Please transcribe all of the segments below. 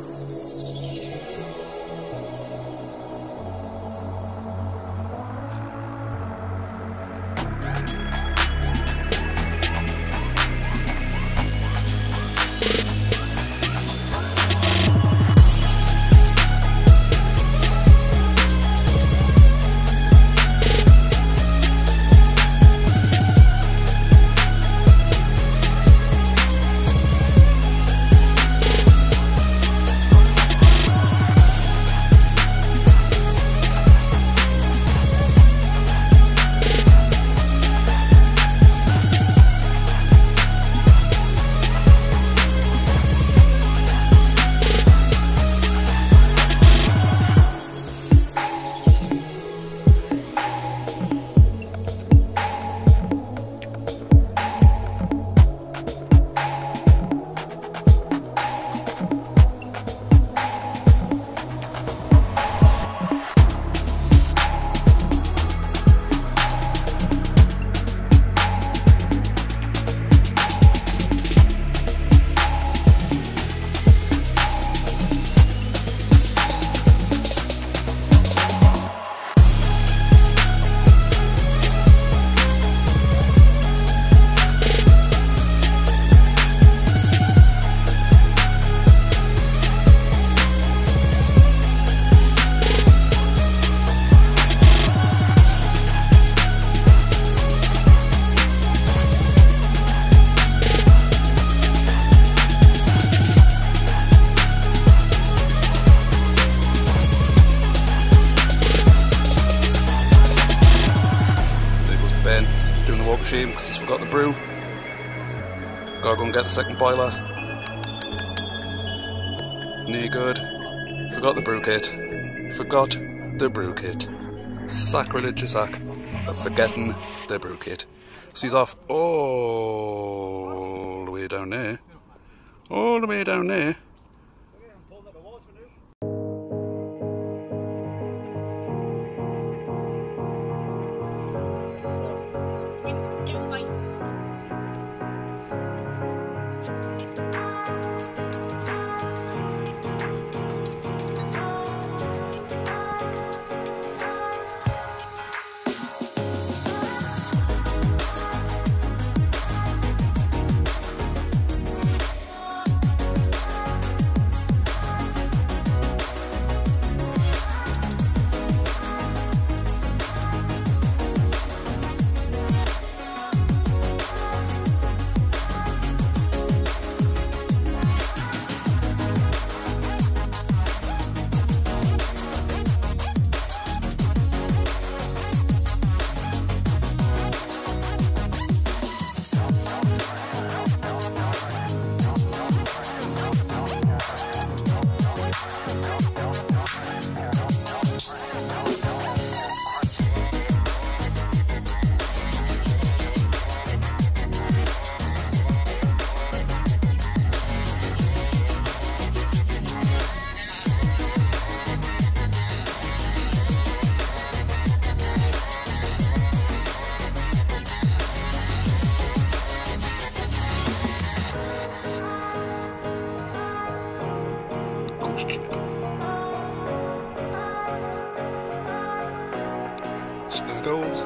Because he's forgot the brew. Gotta go and get the second boiler. Near good. Forgot the brew kit. Forgot the brew kit. Sacrilegious act of forgetting the brew kit. So he's off all the way down there. All the way down there. Snuggles.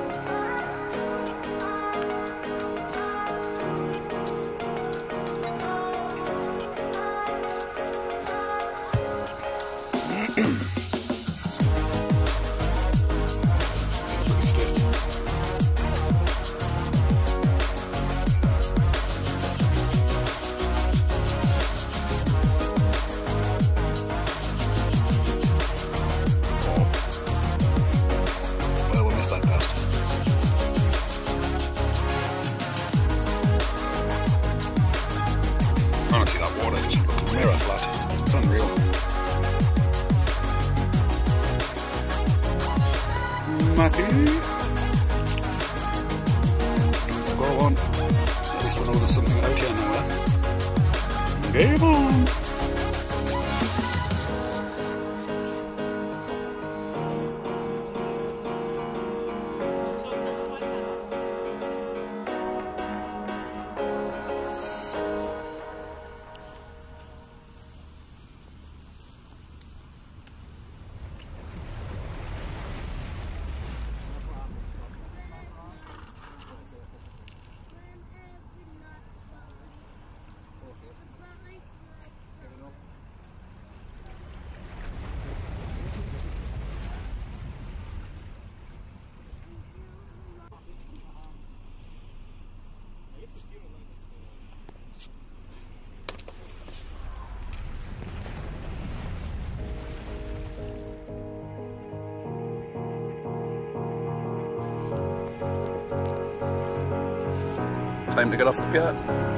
Matty. Go on. At least we know there's something out here now. Game on. time to get off the pier.